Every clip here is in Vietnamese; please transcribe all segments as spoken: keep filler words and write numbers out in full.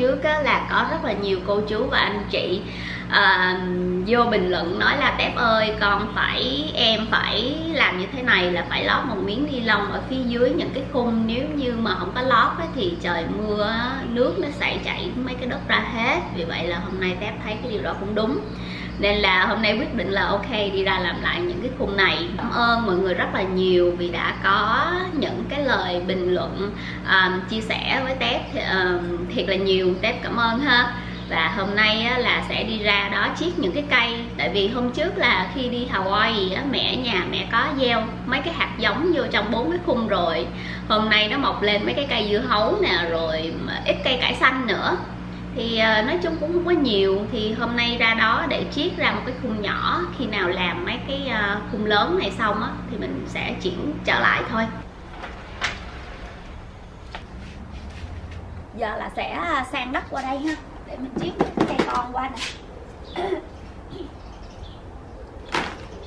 trước á, là có rất là nhiều cô chú và anh chị à, vô bình luận nói là Tép ơi, con phải em phải làm như thế này là phải lót một miếng ni lông ở phía dưới những cái khung, nếu như mà không có lót á, thì trời mưa á, nước nó xảy chảy mấy cái đất ra hết. Vì vậy là hôm nay Tép thấy cái điều đó cũng đúng, nên là hôm nay quyết định là ok, đi ra làm lại những cái khung này. Cảm ơn mọi người rất là nhiều vì đã có những cái lời bình luận um, chia sẻ với Tép um, thiệt là nhiều. Tép cảm ơn ha. Và hôm nay á, là sẽ đi ra đó chiết những cái cây. Tại vì hôm trước là khi đi Hawaii á, mẹ nhà mẹ có gieo mấy cái hạt giống vô trong bốn cái khung rồi. Hôm nay nó mọc lên mấy cái cây dưa hấu nè, rồi ít cây cải xanh nữa, thì nói chung cũng không có nhiều. Thì hôm nay ra đó để chiết ra một cái khung nhỏ, khi nào làm mấy cái khung lớn này xong á, thì mình sẽ chuyển trở lại thôi. Giờ là sẽ sang đất qua đây ha, để mình chiết mấy cái cây con qua nè.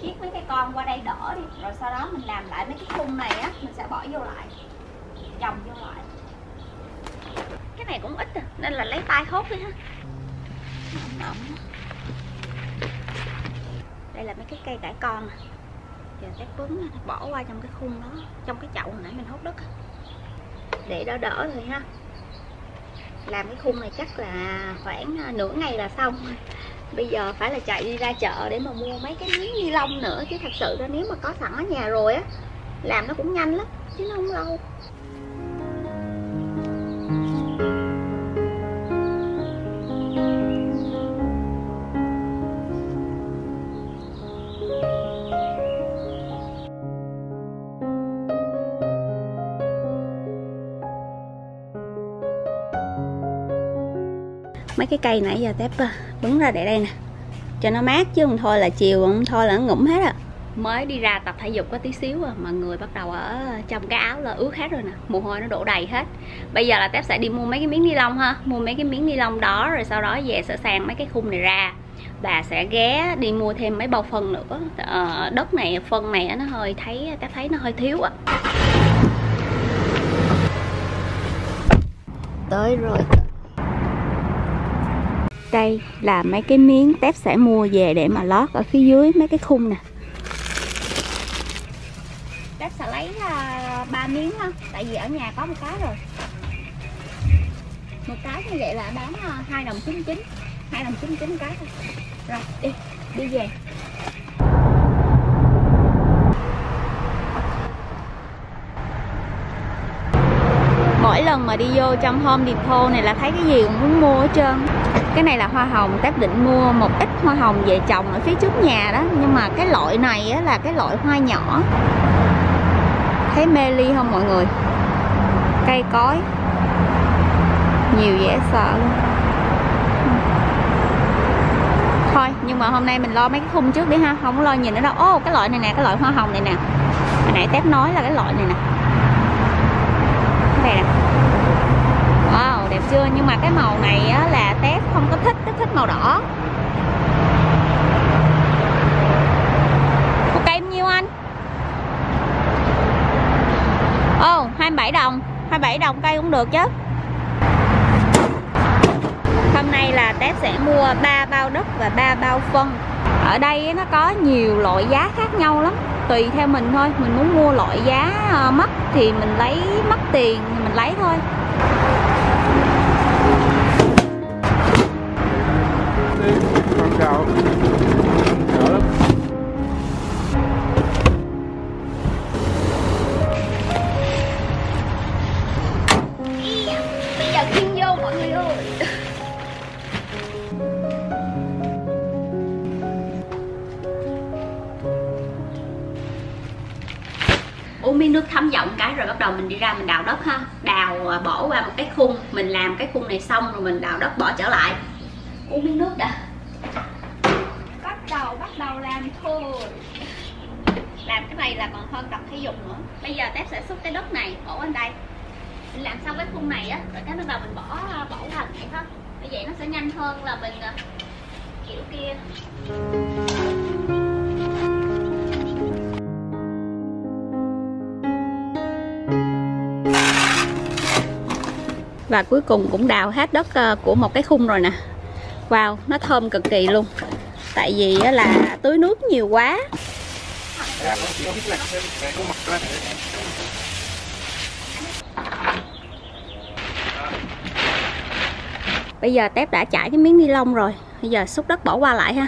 Chiết mấy cái con qua đây đỡ đi, rồi sau đó mình làm lại mấy cái khung này á, mình sẽ bỏ vô lại, trồng vô lại. Cái này cũng ít à, nên là lấy tay hốt đi ha. Đây là mấy cái cây cải con nè. Giờ Tép bứng bỏ qua trong cái khung đó, trong cái chậu hồi nãy mình hốt đất, để đỡ đỡ rồi ha. Làm cái khung này chắc là khoảng nửa ngày là xong. Bây giờ phải là chạy đi ra chợ để mà mua mấy cái miếng ni lông nữa, chứ thật sự đó nếu mà có sẵn ở nhà rồi á, làm nó cũng nhanh lắm chứ nó không lâu. Mấy cái cây nãy giờ Tép bứng ra để đây nè, cho nó mát, chứ không thôi là chiều không thôi là nó ngủm hết à. Mới đi ra tập thể dục có tí xíu à, mà người bắt đầu ở trong cái áo là ướt hết rồi nè, mồ hôi nó đổ đầy hết. Bây giờ là Tép sẽ đi mua mấy cái miếng ni lông ha, mua mấy cái miếng ni lông đó, rồi sau đó về sẽ sang mấy cái khung này ra. Và sẽ ghé đi mua thêm mấy bao phân nữa. à, Đất này, phân này nó hơi thấy, Tép thấy nó hơi thiếu ạ. à. Tới rồi. Đây là mấy cái miếng Tép sẽ mua về để mà lót ở phía dưới mấy cái khung nè. Tép sẽ lấy ba miếng ha, tại vì ở nhà có một cái rồi. Một cái như vậy là bán hai đồng chín mươi chín, hai đồng chín mươi chín cái thôi. Rồi đi, đi về. Mỗi lần mà đi vô trong Home Depot này là thấy cái gì cũng muốn mua hết trơn. Cái này là hoa hồng, Tép định mua một ít hoa hồng về trồng ở phía trước nhà đó. Nhưng mà cái loại này á, là cái loại hoa nhỏ. Thấy mê ly không mọi người? Cây cối nhiều dễ sợ luôn. Thôi, nhưng mà hôm nay mình lo mấy cái khung trước đi ha, không có lo nhìn nữa đâu. Ô, oh, cái loại này nè, cái loại hoa hồng này nè, hồi nãy Tép nói là cái loại này nè. Cái này nè, wow, đẹp chưa? Nhưng mà cái màu này á, là Tép không có thích, Tép thích màu đỏ. Một cây nhiêu anh? Ồ, oh, hai mươi bảy đồng, hai mươi bảy đồng cây cũng được chứ. Hôm nay là Tép sẽ mua ba bao đất và ba bao phân. Ở đây nó có nhiều loại giá khác nhau lắm, tùy theo mình thôi. Mình muốn mua loại giá mắc thì mình lấy, mắc tiền thì mình lấy thôi. Bây giờ kim vô mọi người ơi. Uống miếng nước thấm giọng cái rồi bắt đầu mình đi ra mình đào đất ha. Đào bỏ qua một cái khung, mình làm cái khung này xong rồi mình đào đất bỏ trở lại. Uống miếng nước đã. Bắt đầu, bắt đầu làm thôi. Làm cái này là còn hơn tập thể dục nữa. Bây giờ Tép sẽ xúc cái đất này bỏ lên đây. Mình làm xong cái khung này á, rồi cái bắt đầu mình bỏ bỏ thành vậy thôi. Như vậy nó sẽ nhanh hơn là mình kiểu kia. Và cuối cùng cũng đào hết đất của một cái khung rồi nè. Wow, nó thơm cực kỳ luôn. Tại vì là tưới nước nhiều quá. Bây giờ Tép đã trải cái miếng ni lông rồi. Bây giờ xúc đất bỏ qua lại ha.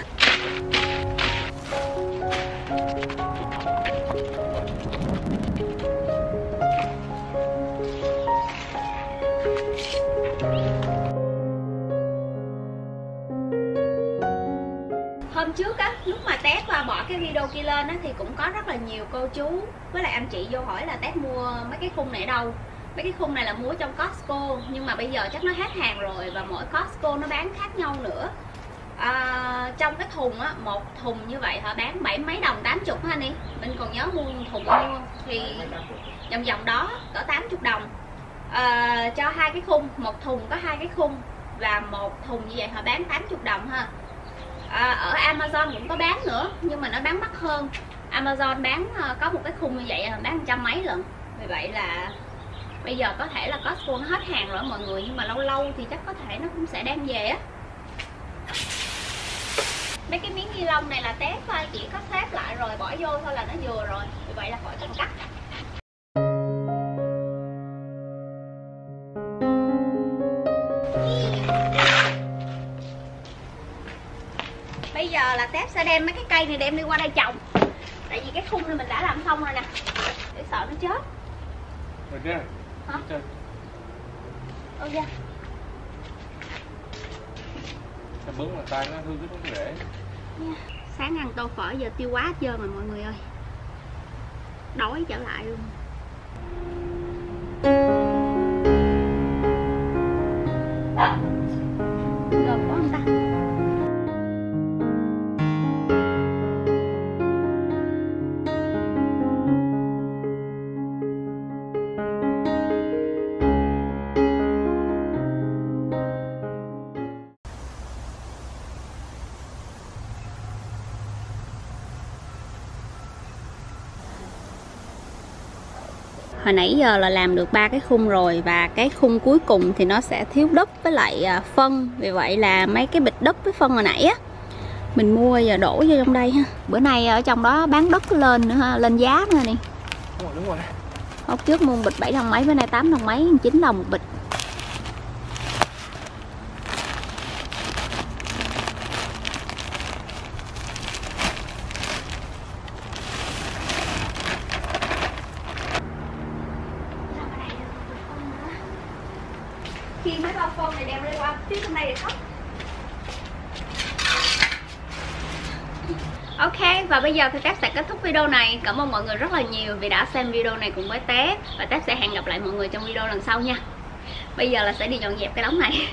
Hôm trước á, lúc mà Tép bỏ cái video kia lên á, thì cũng có rất là nhiều cô chú với lại anh chị vô hỏi là Tép mua mấy cái khung này ở đâu. Mấy cái khung này là mua trong Costco, nhưng mà bây giờ chắc nó hết hàng rồi và mỗi Costco nó bán khác nhau nữa. À, trong cái thùng á, một thùng như vậy họ bán bảy mấy đồng, tám mươi ha Ni. Mình còn nhớ mua thùng bao nhiêu không? Thì vòng vòng đó cỡ tám mươi đồng. À, cho hai cái khung, một thùng có hai cái khung và một thùng như vậy họ bán tám mươi đồng ha. À, ở Amazon cũng có bán nữa nhưng mà nó bán mắc hơn. Amazon bán có một cái khung như vậy là bán trăm mấy lần. Vì vậy là bây giờ có thể là Costco nó hết hàng rồi mọi người, nhưng mà lâu lâu thì chắc có thể nó cũng sẽ đem về á. Mấy cái miếng ni lông này là Tép chỉ có xếp lại rồi bỏ vô thôi là nó vừa rồi, vì vậy là khỏi cần cắt. Bây giờ là Tép sẽ đem mấy cái cây này đem đi qua đây trồng. Tại vì cái khung này mình đã làm xong rồi nè, để sợ nó chết. Hả? Ok. Bướng mà tay nó hư cái rễ. Sáng ăn tô phở giờ tiêu quá hết trơn rồi mọi người ơi. Đói trở lại luôn. Gồm có không ta? Hồi nãy giờ là làm được ba cái khung rồi và cái khung cuối cùng thì nó sẽ thiếu đất với lại phân. Vì vậy là mấy cái bịch đất với phân hồi nãy á, mình mua và đổ vô trong đây ha. Bữa nay ở trong đó bán đất lên nữa ha, lên giá nữa nè. Đúng rồi, đúng rồi. Hôm trước mua bịch bảy đồng mấy, bữa nay tám đồng mấy, chín đồng một bịch. Khi mấy bao phân này đem ra qua phía trong này để khóc. Ok, và bây giờ thì Tép sẽ kết thúc video này. Cảm ơn mọi người rất là nhiều vì đã xem video này cùng với Tép. Và Tép sẽ hẹn gặp lại mọi người trong video lần sau nha. Bây giờ là sẽ đi dọn dẹp cái đống này.